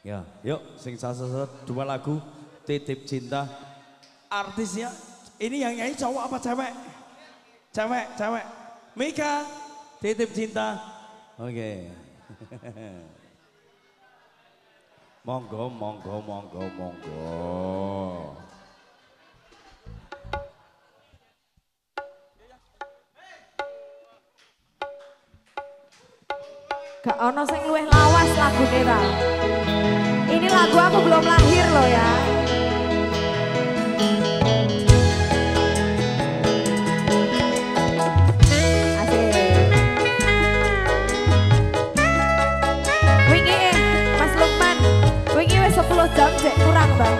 Ya, yuk sing sasar dua lagu Titip Cinta. Artisnya ini yang nyanyi cowok apa cewek? Cewek, cewek. Mika, Titip Cinta. Oke. Monggo, monggo, monggo, monggo. Gak ono sing luwih lawas lagu kita. Ini lagu aku belum lahir loh ya. Asik. Wingi Mas Lukman, wingi wis 10 jam jek kurang bang.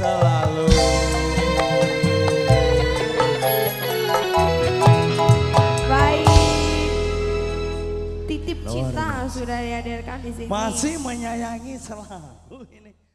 selalu. Baik, Titip Cinta sudah dihadirkan di sini. Masih menyayangi selalu ini.